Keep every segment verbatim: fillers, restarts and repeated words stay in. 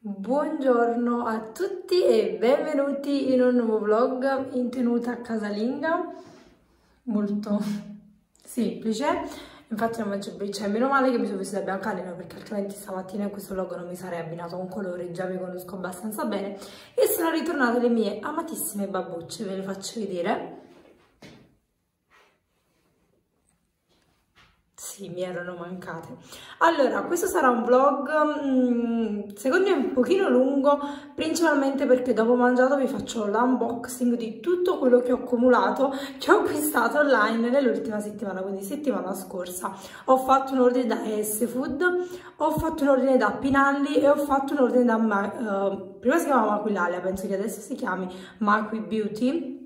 Buongiorno a tutti e benvenuti in un nuovo vlog in tenuta casalinga, molto semplice. Infatti non mangio, cioè, meno male che mi sono vestita biancalina, perché altrimenti stamattina questo vlog non mi sarei abbinato a un colore, già mi conosco abbastanza bene. E sono ritornate le mie amatissime babbucce, ve le faccio vedere. Sì, mi erano mancate. Allora, questo sarà un vlog secondo me un pochino lungo, principalmente perché dopo mangiato vi faccio l'unboxing di tutto quello che ho accumulato, che ho acquistato online nell'ultima settimana, quindi settimana scorsa. Ho fatto un ordine da A S Foods, ho fatto un ordine da Pinalli e ho fatto un ordine da... Uh, prima si chiamava Maquilalia, penso che adesso si chiami Maquibeauty.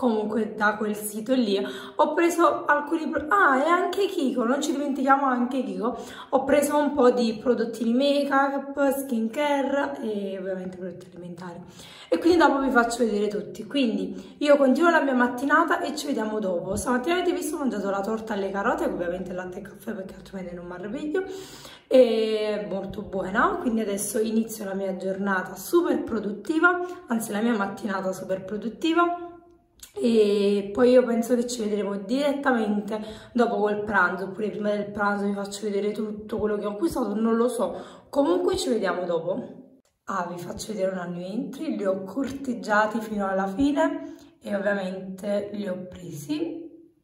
Comunque da quel sito lì ho preso alcuni... Ah, e anche Kiko, non ci dimentichiamo anche Kiko. Ho preso un po' di prodotti di make-up, skincare e ovviamente prodotti alimentari. E quindi dopo vi faccio vedere tutti. Quindi io continuo la mia mattinata e ci vediamo dopo. Stamattina avete visto, ho mangiato la torta alle carote, ovviamente latte e caffè perché altrimenti non mi arrapiglio. È molto buona, quindi adesso inizio la mia giornata super produttiva, anzi la mia mattinata super produttiva. E poi io penso che ci vedremo direttamente dopo quel pranzo, oppure prima del pranzo vi faccio vedere tutto quello che ho acquistato, non lo so, comunque ci vediamo dopo. Ah, vi faccio vedere una new entry, li ho corteggiati fino alla fine e ovviamente li ho presi.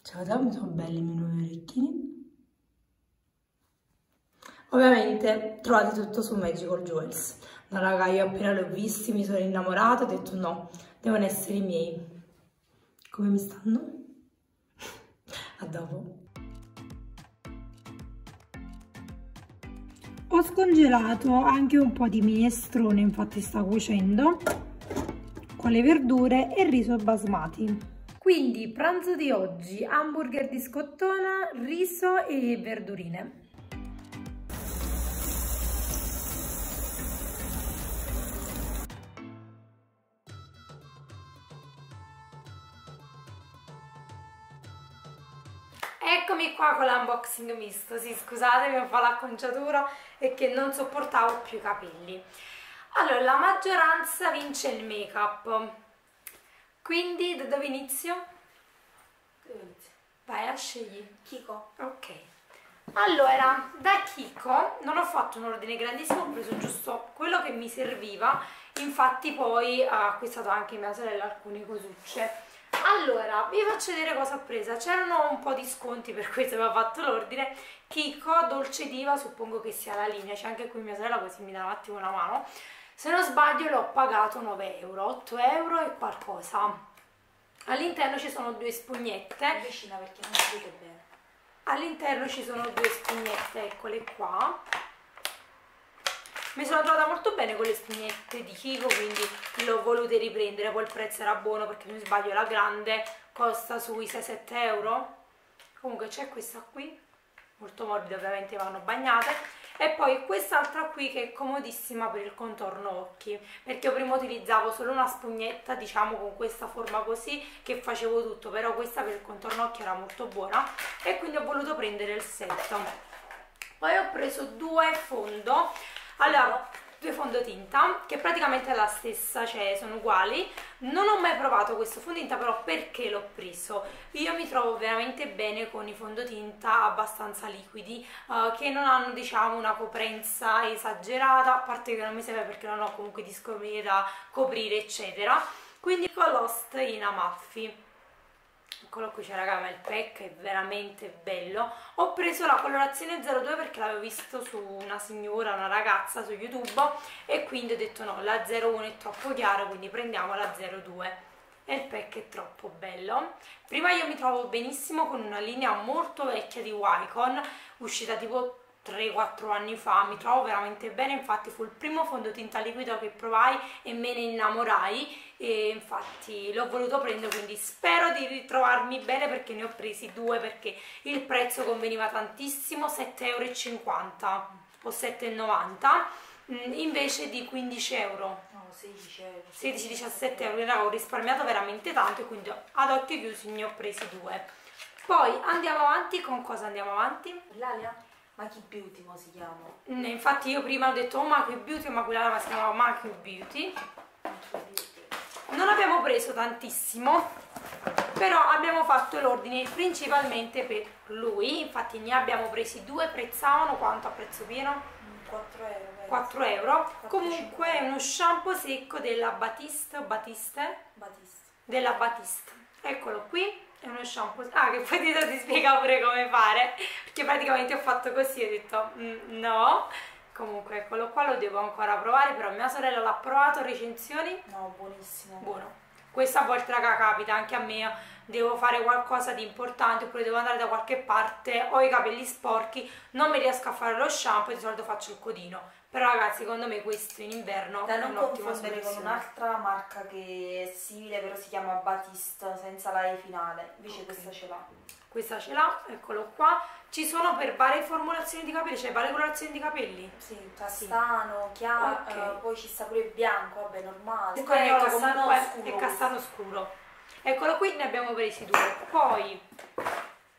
Cioè, guardate, sono belli i miei nuovi orecchini. Ovviamente trovate tutto su Magical Jewels. No raga, io appena li ho visti mi sono innamorata, ho detto no, devono essere i miei. Come mi stanno? A dopo. Ho scongelato anche un po' di minestrone, infatti sta cuocendo, con le verdure e il riso basmati. Quindi pranzo di oggi, hamburger di scottona, riso e verdurine. Eccomi qua con l'unboxing misto, sì scusatemi un po' l'acconciatura e che non sopportavo più i capelli. Allora, la maggioranza vince il make-up, quindi da dove inizio? Vai a scegli. Kiko. Ok. Allora, da Kiko non ho fatto un ordine grandissimo, ho preso giusto quello che mi serviva, infatti poi ha acquistato anche mia sorella alcune cosucce. Allora, vi faccio vedere cosa ho presa. C'erano un po' di sconti, per questo avevo fatto l'ordine. Kiko, Dolce Diva, suppongo che sia la linea. C'è anche qui mia sorella, così mi dà un attimo una mano. Se non sbaglio l'ho pagato nove euro, otto euro e qualcosa. All'interno ci sono due spugnette. Vicina perché non si vede bene. All'interno ci sono due spugnette, eccole qua. Mi sono trovata molto bene con le spugnette di Kiko, quindi le ho volute riprendere. Poi il prezzo era buono perché, se non sbaglio, la grande costa sui sei sette euro. Comunque c'è questa qui, molto morbida, ovviamente vanno bagnate. E poi quest'altra qui che è comodissima per il contorno occhi, perché io prima utilizzavo solo una spugnetta, diciamo, con questa forma così, che facevo tutto. Però questa per il contorno occhi era molto buona e quindi ho voluto prendere il set. Poi ho preso due fondo. Allora, due fondotinta, che praticamente è la stessa, cioè sono uguali. Non ho mai provato questo fondotinta, però perché l'ho preso? Io mi trovo veramente bene con i fondotinta abbastanza liquidi, uh, che non hanno, diciamo, una coprenza esagerata, a parte che non mi serve perché non ho comunque discorrere da coprire, eccetera. Quindi con Lost in Amalfi. Eccolo qui, c'è raga, ma il pack è veramente bello. Ho preso la colorazione zero due perché l'avevo visto su una signora, una ragazza su YouTube, e quindi ho detto no, la zero uno è troppo chiaro, quindi prendiamo la zero due. E il pack è troppo bello. Prima io mi trovo benissimo con una linea molto vecchia di Wicon, uscita tipo tre quattro anni fa, mi trovo veramente bene. Infatti fu il primo fondotinta liquido che provai e me ne innamorai, e infatti l'ho voluto prendere, quindi spero di ritrovarmi bene, perché ne ho presi due perché il prezzo conveniva tantissimo, sette e cinquanta euro o sette e novanta, invece di quindici euro, no, sedici euro, sedici diciassette euro. Ho risparmiato veramente tanto e quindi ad occhi chiusi ne ho presi due. Poi andiamo avanti. Con cosa andiamo avanti? L'Alia. Maquibeauty mo si chiama. Mm, infatti io prima ho detto oh, Maquibeauty, ma quella là si chiamava Maquibeauty. Non abbiamo preso tantissimo, però abbiamo fatto l'ordine principalmente per lui. Infatti ne abbiamo presi due, prezzavano quanto a prezzo pieno? quattro euro. quattro euro. Comunque è uno shampoo secco della Batiste, Batiste? Batiste. Della Batiste. Eccolo qui. È uno shampoo, ah, che poi dietro ti spiega pure come fare, perché praticamente ho fatto così, ho detto mm, no, comunque eccolo qua, lo devo ancora provare, però mia sorella l'ha provato, recensioni? No, buonissimo. Buono. Questa volta raga capita, anche a me devo fare qualcosa di importante oppure devo andare da qualche parte, ho i capelli sporchi, non mi riesco a fare lo shampoo e di solito faccio il codino. Però ragazzi, secondo me questo in inverno da è un'ottima soluzione. Da non confondere con un'altra marca che è simile, però si chiama Batiste, senza la E finale. Invece okay, questa ce l'ha. Questa ce l'ha, eccolo qua. Ci sono per varie formulazioni di capelli, cioè varie colorazioni di capelli? Sì, castano, sì, chiaro, okay. uh, poi ci sta pure il bianco, vabbè, normale. E poi è castano scuro. È castano scuro. Eccolo qui, ne abbiamo presi due. Poi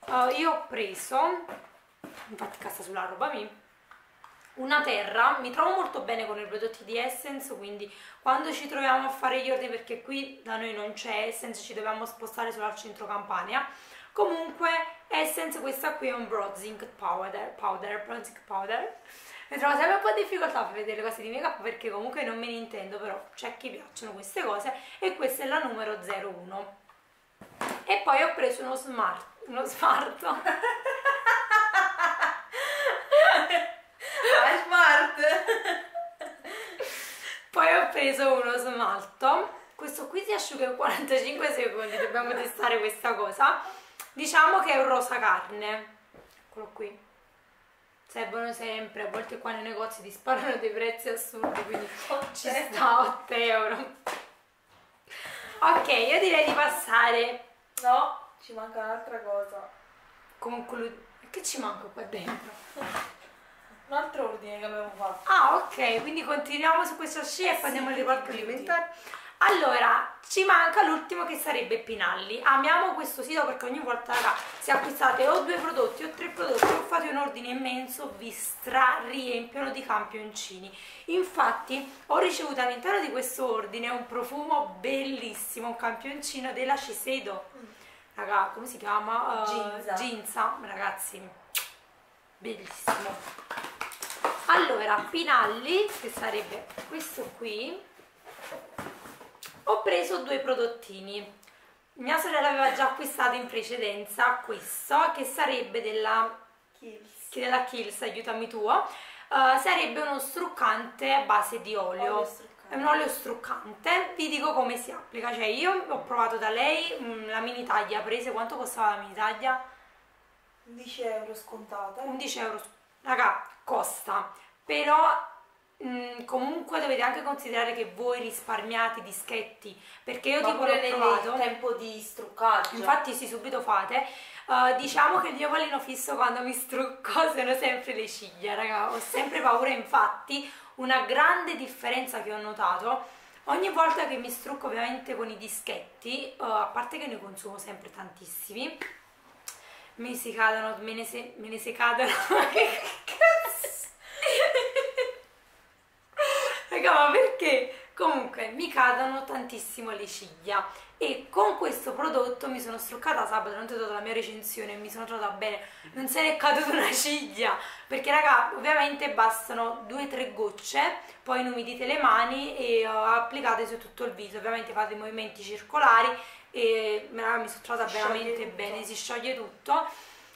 uh, io ho preso, infatti casta sulla roba mia, una terra, mi trovo molto bene con i prodotti di Essence, quindi quando ci troviamo a fare gli ordini, perché qui da noi non c'è Essence, ci dobbiamo spostare solo al centro Campania. Comunque Essence, questa qui è un bronzing powder, powder, bronzing powder. Mi trovo sempre un po' di difficoltà per vedere le cose di make up, perché comunque non me ne intendo, però c'è chi piacciono queste cose, e questa è la numero zero uno. E poi ho preso uno smart, uno smart poi ho preso uno smalto, questo qui si asciuga in quarantacinque secondi, dobbiamo testare questa cosa, diciamo che è un rosa carne, eccolo qui, servono sempre, a volte qua nei negozi ti sparano dei prezzi assurdi, quindi ci sta otto euro. Ok, io direi di passare, no? Ci manca un'altra cosa. Conclu- che ci manca qua dentro? Un altro ordine che abbiamo fatto. Ah, ok, quindi continuiamo su questa scia e poi andiamo al riparto alimentare. Allora, ci manca l'ultimo che sarebbe Pinalli. Amiamo questo sito perché ogni volta, raga, se acquistate o due prodotti o tre prodotti o fate un ordine immenso, vi strariempiono di campioncini. Infatti ho ricevuto all'interno di questo ordine un profumo bellissimo, un campioncino della Shiseido. Raga, come si chiama? Uh, Ginza, ragazzi, bellissimo. Allora, Pinalli, che sarebbe questo qui, ho preso due prodottini. Mia sorella aveva già acquistato in precedenza questo, che sarebbe della Kiehl's, della Kiehl's aiutami tu, uh, sarebbe uno struccante a base di olio. È un olio struccante, vi dico come si applica. Cioè io ho provato da lei mh, la mini taglia, prese, quanto costava la mini taglia? undici euro scontata. undici euro, raga, costa, però mh, comunque dovete anche considerare che voi risparmiate i dischetti, perché io ma tipo l'ho provato tempo di struccaggio, infatti si sì, subito fate uh, diciamo che il mio pallino fisso quando mi strucco sono sempre le ciglia, raga, ho sempre paura. Infatti una grande differenza che ho notato ogni volta che mi strucco, ovviamente con i dischetti, uh, a parte che ne consumo sempre tantissimi, mi si cadono, me ne, se, me ne si cadono che cazzo raga, ma perché? Comunque mi cadono tantissimo le ciglia, e con questo prodotto mi sono struccata sabato, non ti ho dato la mia recensione, mi sono trovata bene, non se ne è caduta una ciglia, perché raga ovviamente bastano due o tre gocce, poi inumidite le mani e uh, applicate su tutto il viso, ovviamente fate movimenti circolari e raga, mi sono trovata veramente bene, si scioglie tutto.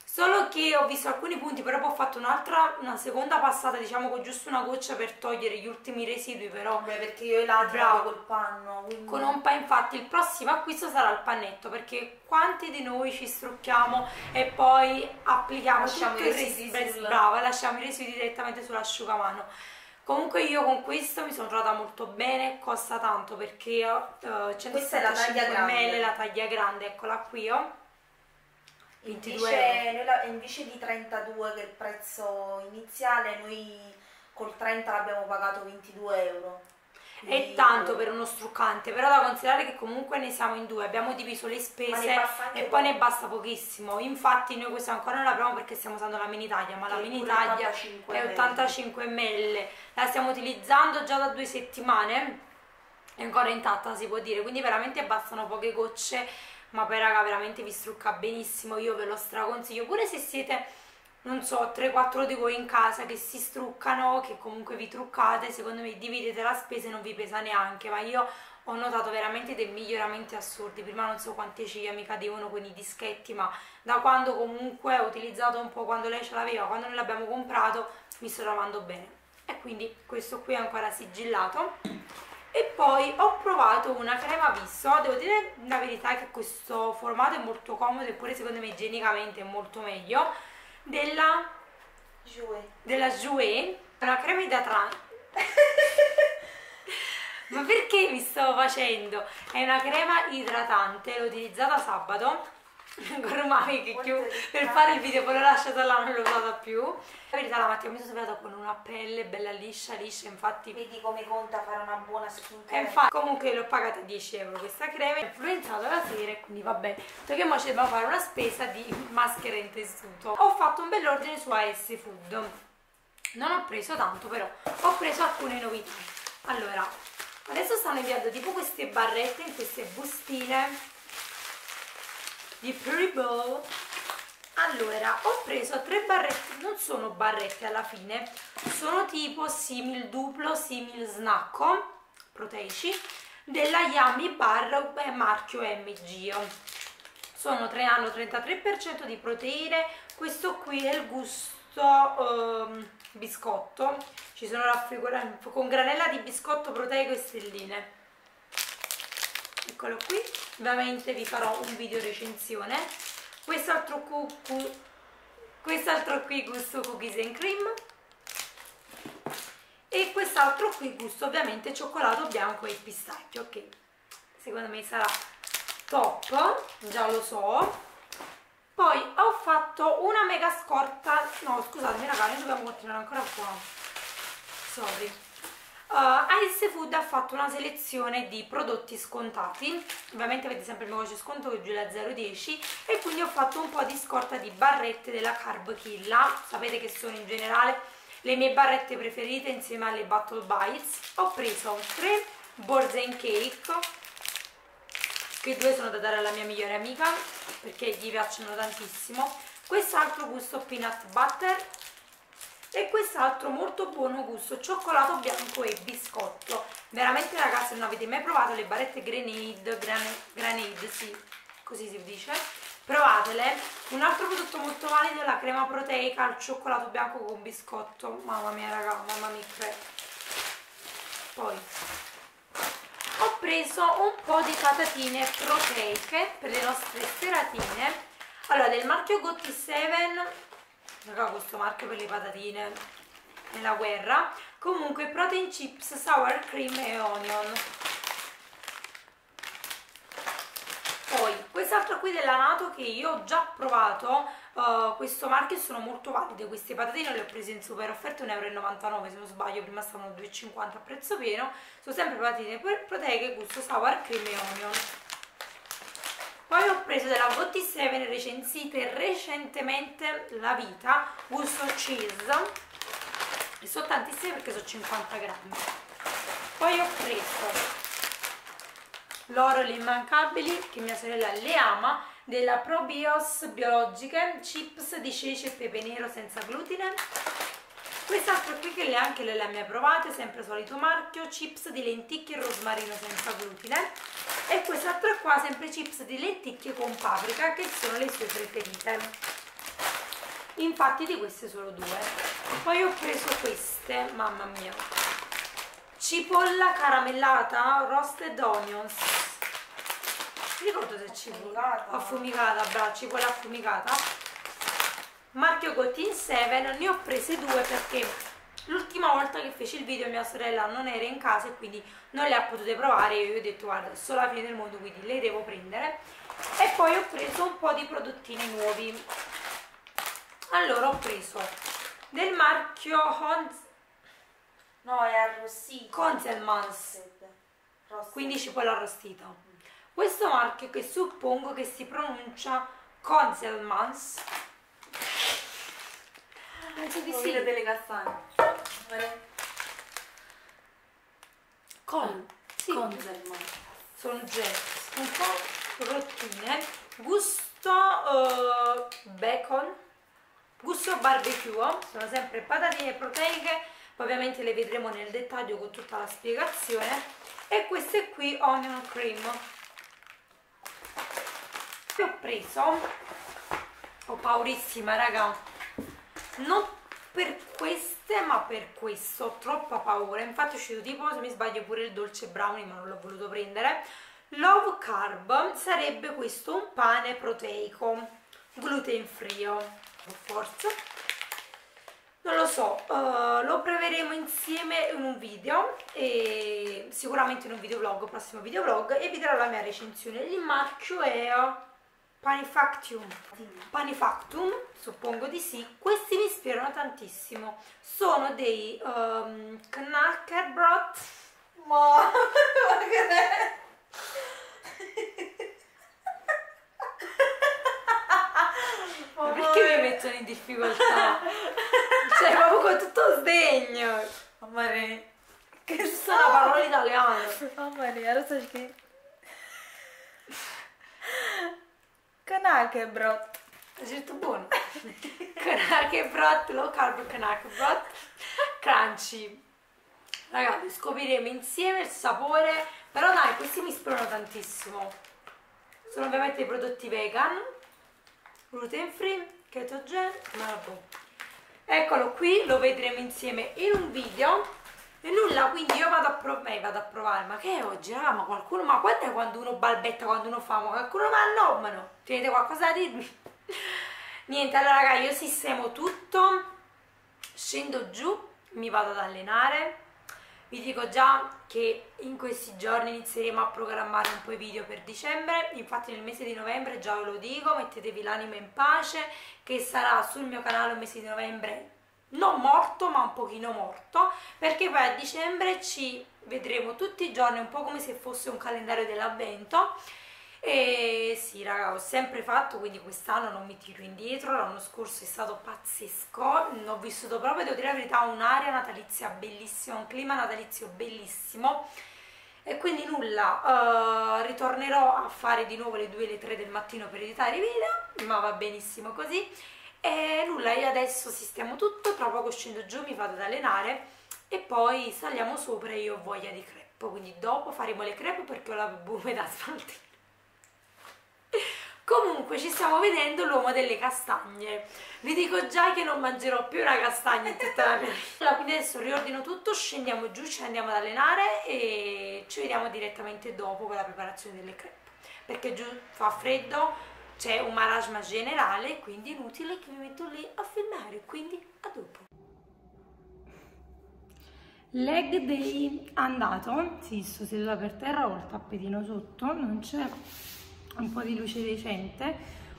Solo che ho visto alcuni punti, però poi ho fatto un'altra, una seconda passata, diciamo con giusto una goccia per togliere gli ultimi residui, però. Beh, perché io i lati vado col panno, quindi... Con un panno, infatti il prossimo acquisto sarà il pannetto, perché quanti di noi ci strucchiamo e poi applichiamo, lasciamo tutto i residui, sul... brava, lasciamo i residui direttamente sull'asciugamano. Comunque io con questo mi sono trovata molto bene, costa tanto perché uh, centosettantacinque millilitri, la taglia grande, eccola qui, oh. Invece, noi la, invece di trentadue che è il prezzo iniziale, noi col trenta l'abbiamo pagato ventidue euro. è tanto per uno struccante, però da considerare che comunque ne siamo in due, abbiamo diviso le spese e poi ne basta pochissimo. Infatti noi questa ancora non l'apriamo perché stiamo usando la mini taglia, ma la mini taglia è ottantacinque millilitri, la stiamo utilizzando già da due settimane, è ancora intatta si può dire, quindi veramente bastano poche gocce, ma poi raga veramente vi strucca benissimo, io ve lo straconsiglio, pure se siete non so tre quattro di voi in casa che si struccano, che comunque vi truccate, secondo me dividete la spesa e non vi pesa neanche, ma io ho notato veramente dei miglioramenti assurdi. Prima non so quante ciglia mi cadevano con i dischetti, ma da quando comunque ho utilizzato un po', quando lei ce l'aveva, quando noi l'abbiamo comprato, mi sto lavando bene, e quindi questo qui è ancora sigillato. E poi ho provato una crema viso, devo dire la verità che questo formato è molto comodo, eppure secondo me igienicamente è molto meglio, della Jouer, della Jouer, una crema idratante, ma perché mi stavo facendo? È una crema idratante, l'ho utilizzata sabato, ormai che chiudo per fare il video, poi l'ho lasciata là, non l'ho usata più. La verità, la mattina mi sono svegliata con una pelle bella liscia liscia, infatti vedi come conta fare una buona skincare. E infatti comunque l'ho pagata dieci euro questa crema, è influenzata la sera e quindi vabbè, perché mo ci dobbiamo fare una spesa di maschera in tessuto. Ho fatto un bell'ordine su A S Food, non ho preso tanto, però ho preso alcune novità. Allora, adesso stanno inviando tipo queste barrette in queste bustine di Probios. Allora, ho preso tre barrette, non sono barrette alla fine, sono tipo simil duplo, simil snacco, proteici, della Yami Barra, marchio M G O. Sono tre, hanno trentatré per cento di proteine, questo qui è il gusto um, biscotto, ci sono raffiguranti con granella di biscotto proteico e stelline. Eccolo qui, ovviamente vi farò un video recensione. Quest'altro cu quest'altro qui gusto cookies and cream, e quest'altro qui gusto ovviamente cioccolato bianco e pistacchio, che secondo me sarà top, già lo so. Poi ho fatto una mega scorta, no scusatemi raga, noi dobbiamo continuare ancora qua, sorry. Uh, A S Food ha fatto una selezione di prodotti scontati, ovviamente avete sempre il mio codice sconto che è Giulia zero dieci, e quindi ho fatto un po' di scorta di barrette della Carb Killa, sapete che sono in generale le mie barrette preferite insieme alle Battle Bites. Ho preso tre Borzen Cake, che due sono da dare alla mia migliore amica perché gli piacciono tantissimo, quest'altro gusto peanut butter e quest'altro molto buono gusto cioccolato bianco e biscotto. Veramente ragazzi, non avete mai provato le barrette Grenade, Grenade sì, così si dice, provatele. Un altro prodotto molto valido è la crema proteica al cioccolato bianco con biscotto, mamma mia raga, mamma mia crepe. Poi ho preso un po' di catatine proteiche per le nostre seratine, allora del marchio Gotti sette. Raga, questo marchio per le patatine nella guerra. Comunque protein chips, sour cream e onion. Poi quest'altro qui della Nato, che io ho già provato, uh, questo marchio, sono molto valide queste patatine, le ho prese in super offerta un euro e novantanove se non sbaglio, prima stavano due e cinquanta a prezzo pieno. Sono sempre patatine proteiche gusto sour cream e onion. Poi ho preso della Bottisseven recensite recentemente la vita gusto cheese, e sono tantissime perché sono cinquanta grammi. Poi ho preso l'oro, le immancabili, che mia sorella le ama, della Probios biologiche, chips di ceci e pepe nero senza glutine. Quest'altro qui che le anche le, le mie provate, sempre solito marchio, chips di lenticchie e rosmarino senza glutine, e quest'altro qua sempre chips di lenticchie con paprika, che sono le sue preferite, infatti di queste solo due. Poi ho preso queste, mamma mia, cipolla caramellata roasted onions, mi ricordo se è cipolla affumicata, brava, cipolla affumicata, marchio Gotti sette. Ne ho prese due perché l'ultima volta che feci il video mia sorella non era in casa e quindi non le ha potute provare, e io ho detto guarda, sono la fine del mondo, quindi le devo prendere. E poi ho preso un po' di prodottini nuovi. Allora, ho preso del marchio Honz... no, è arrostito. Conselmans, quindi cipolla arrostita. Mm. Questo marchio che suppongo che si pronuncia Conselmans. Penso di sì. Delle castagne. Con, sì. Conselmans. Sono gesso, un po' rottine, gusto uh, bacon, gusto barbecue, sono sempre patatine proteiche, poi ovviamente le vedremo nel dettaglio con tutta la spiegazione, e queste qui onion cream. Che ho preso, ho paurissima raga, non per queste ma per questo, ho troppa paura, infatti è uscito tipo, se mi sbaglio, pure il dolce brownie, ma non l'ho voluto prendere. Love Carb sarebbe questo, un pane proteico gluten free, forse non lo so, uh, lo proveremo insieme in un video, e sicuramente in un videoblog, prossimo videoblog, e vi darò la mia recensione. Il marchio è Panifactum, Panifactum, suppongo di sì. Questi mi ispirano tantissimo, sono dei um, Knäckebrot, wow. Ma perché mi mettono in difficoltà? Cioè proprio con tutto sdegno. Mamma mia, che sono parole italiane. Mamma mia, allora sai che Knäckebrot, è certo buono. Knäckebrot, low carb Knäckebrot crunchy. Ragazzi, scopriremo insieme il sapore, però dai, questi mi ispirano tantissimo. Sono ovviamente i prodotti vegan, gluten free, keto gen, ma boh. Eccolo qui, lo vedremo insieme in un video. E nulla, quindi io vado a, prov eh, vado a provare, ma che è oggi? Ah, ma qualcuno, ma quando è quando uno balbetta, quando uno fa, ma qualcuno, ma no, ma no, tenete qualcosa da dirmi? Niente, allora raga, io sistemo tutto, scendo giù, mi vado ad allenare, vi dico già che in questi giorni inizieremo a programmare un po' i video per dicembre, infatti nel mese di novembre, già ve lo dico, mettetevi l'anima in pace, che sarà sul mio canale un mese di novembre non morto ma un pochino morto, perché poi a dicembre ci vedremo tutti i giorni un po' come se fosse un calendario dell'avvento. E sì raga, ho sempre fatto, quindi quest'anno non mi tiro indietro, l'anno scorso è stato pazzesco, ho vissuto proprio, devo dire la verità, un'area natalizia bellissima, un clima natalizio bellissimo, e quindi nulla, uh, ritornerò a fare di nuovo le due e le tre del mattino per editare i video, ma va benissimo così. E nulla, io adesso sistemo tutto, tra poco scendo giù, mi vado ad allenare e poi saliamo sopra, e io ho voglia di crepe, quindi dopo faremo le crepe perché ho la bume da smaltire. Comunque ci stiamo vedendo l'uomo delle castagne, vi dico già che non mangerò più una castagna in tutta la mia vita. Allora, quindi adesso riordino tutto, scendiamo giù, ci andiamo ad allenare e ci vediamo direttamente dopo con la preparazione delle crepe, perché giù fa freddo, c'è un marasma generale, quindi è inutile che mi metto lì a filmare, quindi a dopo. Leg day andato, sì, sto seduta per terra, ho il tappetino sotto, non c'è un po' di luce decente.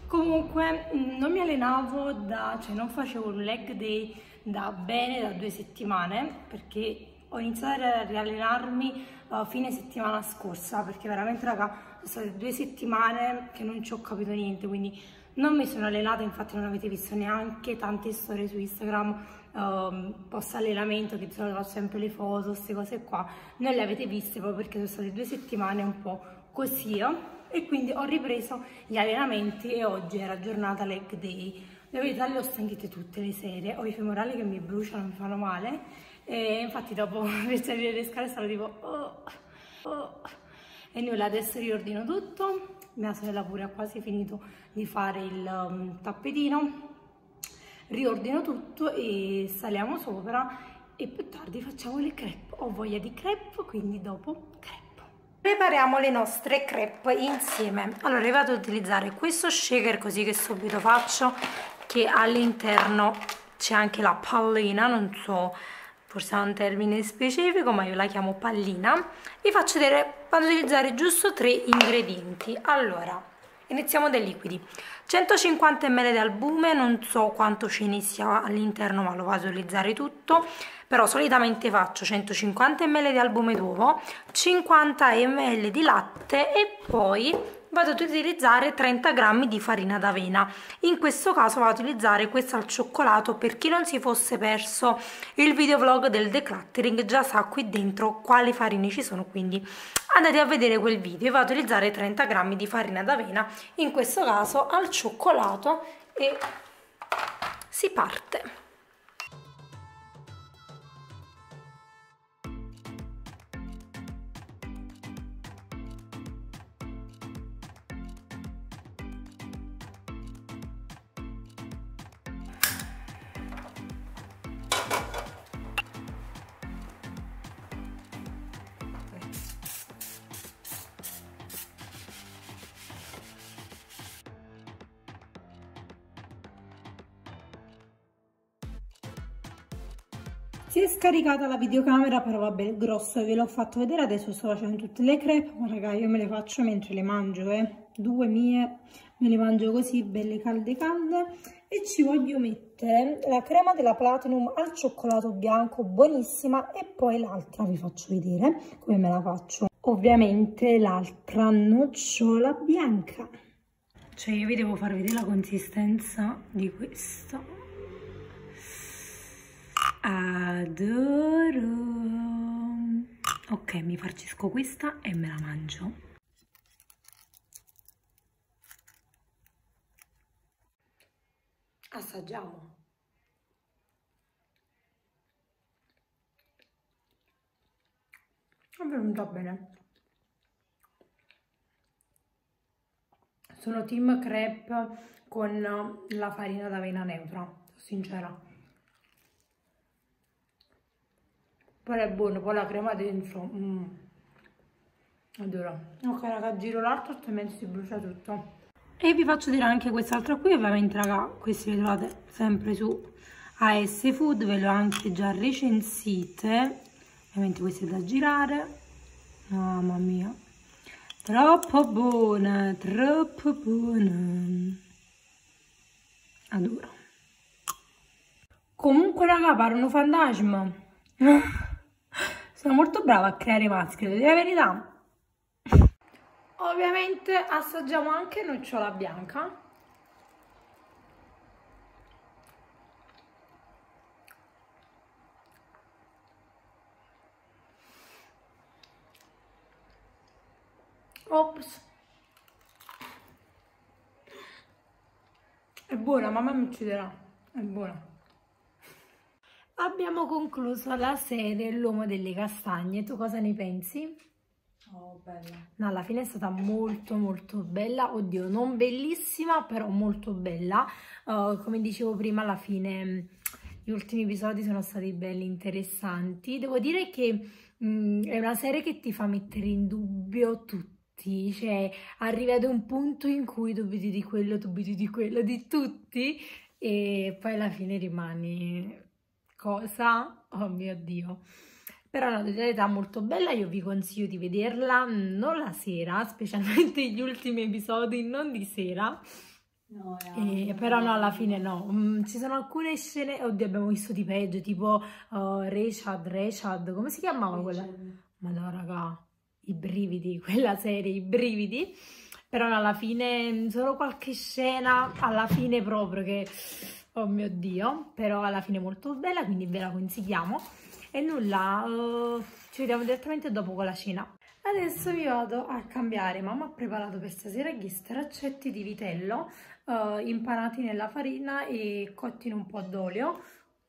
Comunque non mi allenavo da, cioè non facevo un leg day da bene da due settimane, perché ho iniziato a riallenarmi uh, fine settimana scorsa, perché veramente raga, sono state due settimane che non ci ho capito niente, quindi non mi sono allenata, infatti non avete visto neanche tante storie su Instagram, um, post allenamento, che bisogna fare sempre le foto, queste cose qua, non le avete viste proprio perché sono state due settimane un po' così, e quindi ho ripreso gli allenamenti e oggi era giornata leg day. La verità, le ho stanchite tutte le sere, ho i femorali che mi bruciano, mi fanno male, e infatti dopo per salire le scale stavo tipo oh, oh. E nulla, adesso riordino tutto, mia sorella pure ha quasi finito di fare il um, tappetino, riordino tutto e saliamo sopra e più tardi facciamo le crepe, ho voglia di crepe, quindi dopo crepe. Prepariamo le nostre crepe insieme. Allora, io vado ad utilizzare questo shaker così che subito faccio, che all'interno c'è anche la pallina, non so, forse ha un termine specifico, ma io la chiamo pallina. Vi faccio vedere, vado ad utilizzare giusto tre ingredienti. Allora, Iniziamo dai liquidi. centocinquanta millilitri di albume, non so quanto ce ne sia all'interno ma lo vado a utilizzare tutto, però solitamente faccio centocinquanta millilitri di albume d'uovo, cinquanta millilitri di latte e poi vado ad utilizzare trenta grammi di farina d'avena. In questo caso vado ad utilizzare questa al cioccolato, per chi non si fosse perso il videovlog del decluttering già sa qui dentro quali farine ci sono, quindi andate a vedere quel video. E vado ad utilizzare trenta grammi di farina d'avena, in questo caso al cioccolato, e si parte. Si è scaricata la videocamera, però vabbè, il grosso e ve l'ho fatto vedere. Adesso sto facendo tutte le crepe, ma raga, io me le faccio mentre le mangio, eh. Due mie, me le mangio così, belle calde calde. E ci voglio mettere la crema della Platinum al cioccolato bianco, buonissima, e poi l'altra vi faccio vedere come me la faccio. Ovviamente l'altra nocciola bianca. Cioè io vi devo far vedere la consistenza di questo. Adoro. Ok, mi farcisco questa e me la mangio. Assaggiamo. È venuta bene. Sono team crepe con la farina d'avena neutra, sincera. Però è buono, poi la crema dentro. Mm. Adoro. Ok raga, giro l'altro, altrimenti si brucia tutto. E vi faccio dire anche quest'altra qui, ovviamente raga, questi li trovate sempre su A S Food, ve le ho anche già recensite. Ovviamente queste da girare. Oh, mamma mia. Troppo buona, troppo buona. Adoro. Comunque raga, pare un fantasma. Sono molto brava a creare maschere, della verità. Ovviamente assaggiamo anche nocciola bianca. Ops. È buona, mamma mi ucciderà. È buona. Abbiamo concluso la serie L'uomo delle castagne, tu cosa ne pensi? Oh, bella. No, alla fine è stata molto molto bella, oddio non bellissima però molto bella, uh, come dicevo prima alla fine gli ultimi episodi sono stati belli, interessanti, devo dire che mh, è una serie che ti fa mettere in dubbio tutto. Cioè arrivi ad un punto in cui dubiti di quello, dubiti di quello, di tutti, e poi alla fine rimani... Cosa? Oh mio Dio, però è una realtà molto bella, io vi consiglio di vederla, non la sera, specialmente gli ultimi episodi, non di sera, no, eh, eh, però no, alla fine no, mm, ci sono alcune scene, oddio abbiamo visto di peggio, tipo uh, Rechad, Rechad, come si chiamava quella? Ma no raga, i brividi, quella serie, i brividi, però no, alla fine solo qualche scena, alla fine proprio che... Oh mio Dio, però alla fine è molto bella, quindi ve la consigliamo. E nulla, uh, ci vediamo direttamente dopo con la cena. Adesso mi vado a cambiare. Mamma ha preparato per stasera gli straccetti di vitello uh, impanati nella farina e cotti in un po' d'olio.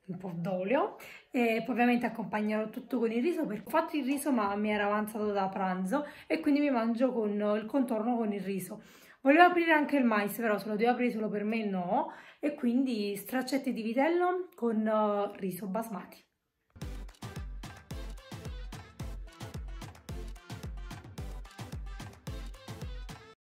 Un po' d'olio. E poi ovviamente accompagnerò tutto con il riso, perché ho fatto il riso ma mi era avanzato da pranzo e quindi mi mangio con il contorno con il riso. Volevo aprire anche il mais, però se lo devo aprire solo per me no, e quindi straccetti di vitello con uh, riso basmati.